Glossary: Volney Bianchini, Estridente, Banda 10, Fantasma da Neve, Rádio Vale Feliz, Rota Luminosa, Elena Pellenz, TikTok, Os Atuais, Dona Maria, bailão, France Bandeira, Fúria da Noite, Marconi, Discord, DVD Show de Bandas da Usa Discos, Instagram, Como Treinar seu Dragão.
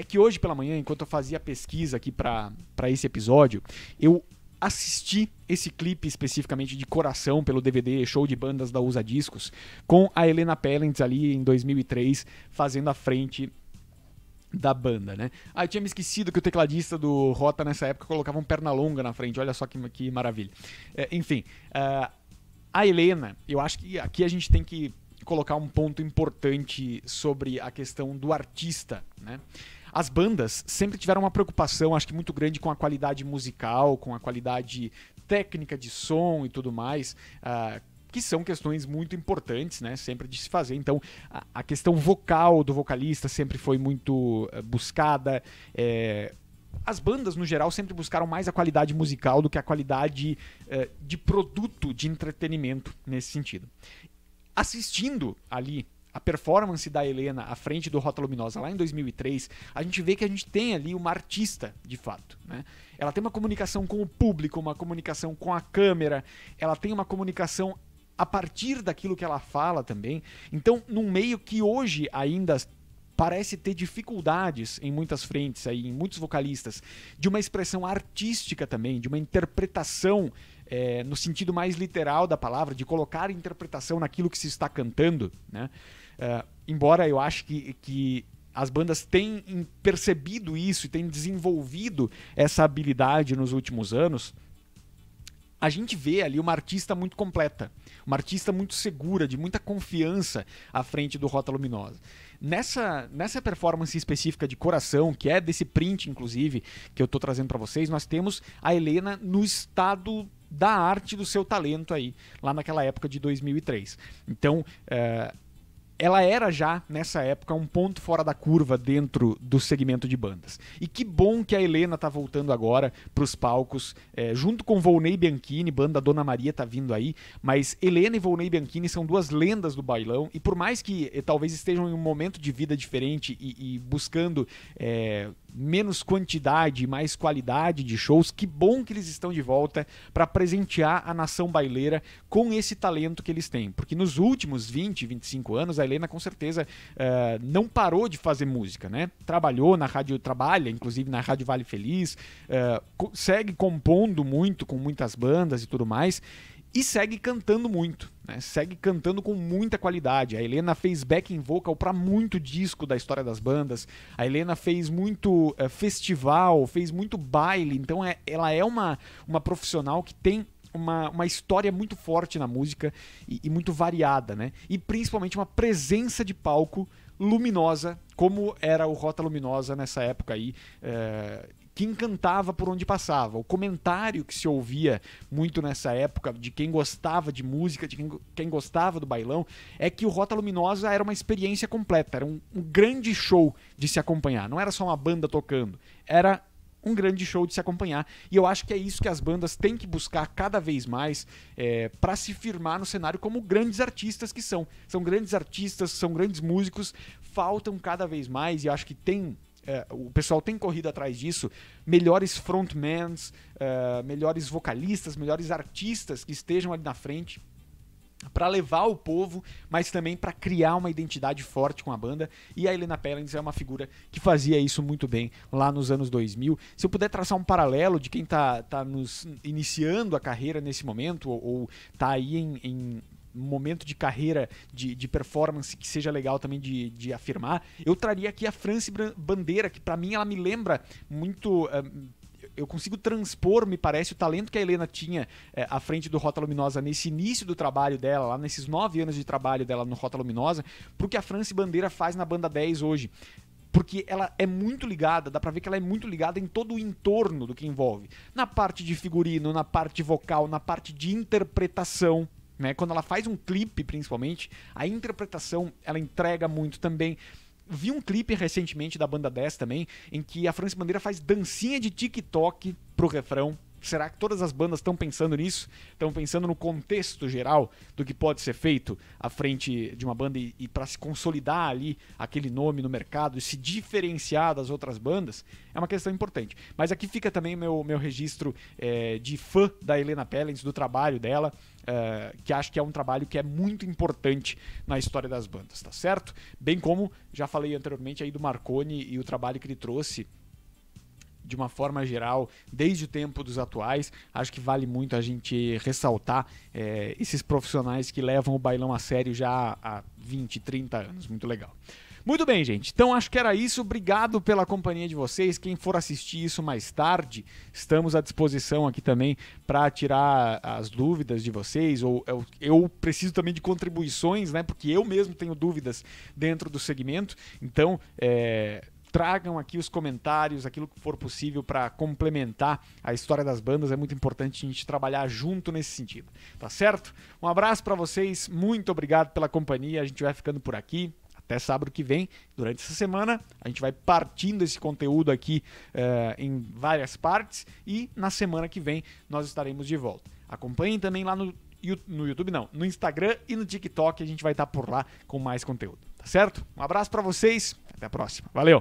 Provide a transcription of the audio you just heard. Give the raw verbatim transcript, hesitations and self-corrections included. é que hoje pela manhã, enquanto eu fazia a pesquisa aqui para esse episódio, eu assisti esse clipe especificamente de coração pelo D V D Show de Bandas da Usa Discos, com a Elena Pellenz ali em dois mil e três, fazendo a frente da banda, né? Ah, eu tinha me esquecido que o tecladista do Rota nessa época colocava um Pernalonga na frente, olha só que, que maravilha. É, enfim, uh, a Elena, eu acho que aqui a gente tem que colocar um ponto importante sobre a questão do artista, né? As bandas sempre tiveram uma preocupação, acho que muito grande, com a qualidade musical, com a qualidade técnica de som e tudo mais, uh, que são questões muito importantes, né, sempre de se fazer. Então, a, a questão vocal do vocalista sempre foi muito uh, buscada. É, as bandas, no geral, sempre buscaram mais a qualidade musical do que a qualidade uh, de produto de entretenimento, nesse sentido. Assistindo ali a performance da Elena à frente do Rota Luminosa lá em dois mil e três, a gente vê que a gente tem ali uma artista, de fato, né? Ela tem uma comunicação com o público, uma comunicação com a câmera, ela tem uma comunicação a partir daquilo que ela fala também. Então, num meio que hoje ainda parece ter dificuldades em muitas frentes, aí, em muitos vocalistas, de uma expressão artística também, de uma interpretação é, no sentido mais literal da palavra, de colocar interpretação naquilo que se está cantando, né? Uh, embora eu ache que, que as bandas têm percebido isso e têm desenvolvido essa habilidade nos últimos anos, a gente vê ali uma artista muito completa, uma artista muito segura, de muita confiança à frente do Rota Luminosa. Nessa, nessa performance específica de coração, que é desse print, inclusive, que eu tô trazendo para vocês, nós temos a Elena no estado da arte do seu talento aí, lá naquela época de dois mil e três. Então, é, ela era já, nessa época, um ponto fora da curva dentro do segmento de bandas. E que bom que a Elena tá voltando agora para os palcos, é, junto com Volney Bianchini, banda Dona Maria tá vindo aí, mas Elena e Volney Bianchini são duas lendas do bailão, e por mais que e, talvez estejam em um momento de vida diferente e, e buscando é, menos quantidade e mais qualidade de shows, que bom que eles estão de volta para presentear a nação baileira com esse talento que eles têm. Porque nos últimos vinte, vinte e cinco anos, a Elena, com certeza, uh, não parou de fazer música, né? Trabalhou na rádio, trabalha, inclusive, na Rádio Vale Feliz, uh, segue compondo muito, com muitas bandas e tudo mais, e segue cantando muito, né? Segue cantando com muita qualidade. A Elena fez backing vocal para muito disco da história das bandas, a Elena fez muito uh, festival, fez muito baile, então é, ela é uma, uma profissional que tem Uma, uma história muito forte na música e, e muito variada, né? E principalmente uma presença de palco luminosa, como era o Rota Luminosa nessa época aí, é, que encantava por onde passava. O comentário que se ouvia muito nessa época de quem gostava de música, de quem, quem gostava do bailão, é que o Rota Luminosa era uma experiência completa, era um, um grande show de se acompanhar. Não era só uma banda tocando, era um grande show de se acompanhar, e eu acho que é isso que as bandas têm que buscar cada vez mais, é, para se firmar no cenário como grandes artistas que são. São grandes artistas, são grandes músicos, faltam cada vez mais, e eu acho que tem, é, o pessoal tem corrido atrás disso, melhores frontmans, é, melhores vocalistas, melhores artistas que estejam ali na frente, para levar o povo, mas também para criar uma identidade forte com a banda. E a Elena Pellenz é uma figura que fazia isso muito bem lá nos anos dois mil. Se eu puder traçar um paralelo de quem tá, tá nos iniciando a carreira nesse momento, ou, ou tá aí em, em momento de carreira, de, de performance que seja legal também de, de afirmar, eu traria aqui a France Bandeira, que para mim ela me lembra muito... Um, eu consigo transpor, me parece, o talento que a Elena tinha é, à frente do Rota Luminosa nesse início do trabalho dela, lá nesses nove anos de trabalho dela no Rota Luminosa, pro que a France Bandeira faz na Banda dez hoje. Porque ela é muito ligada, dá pra ver que ela é muito ligada em todo o entorno do que envolve. Na parte de figurino, na parte vocal, na parte de interpretação, né? Quando ela faz um clipe, principalmente, a interpretação ela entrega muito também. Vi um clipe recentemente da Banda dez também, em que a France Bandeira faz dancinha de TikTok pro refrão, Será que todas as bandas estão pensando nisso? Estão pensando no contexto geral do que pode ser feito à frente de uma banda e, e para se consolidar ali aquele nome no mercado e se diferenciar das outras bandas? É uma questão importante. Mas aqui fica também meu, meu registro é, de fã da Elena Pellenz, do trabalho dela, é, que acho que é um trabalho que é muito importante na história das bandas, tá certo? Bem como já falei anteriormente aí do Marconi e o trabalho que ele trouxe de uma forma geral, desde o tempo dos atuais. Acho que vale muito a gente ressaltar é, esses profissionais que levam o bailão a sério já há vinte, trinta anos. Muito legal. Muito bem, gente. Então, acho que era isso. Obrigado pela companhia de vocês. Quem for assistir isso mais tarde, estamos à disposição aqui também para tirar as dúvidas de vocês. Ou eu, eu preciso também de contribuições, né? Porque eu mesmo tenho dúvidas dentro do segmento. Então, é... tragam aqui os comentários, aquilo que for possível para complementar a história das bandas. É muito importante a gente trabalhar junto nesse sentido, tá certo? Um abraço para vocês, muito obrigado pela companhia, a gente vai ficando por aqui. Até sábado que vem, durante essa semana, a gente vai partindo esse conteúdo aqui uh, em várias partes e na semana que vem nós estaremos de volta. Acompanhem também lá no, no YouTube, não, no Instagram e no TikTok, a gente vai estar por lá com mais conteúdo, tá certo? Um abraço para vocês, até a próxima, valeu!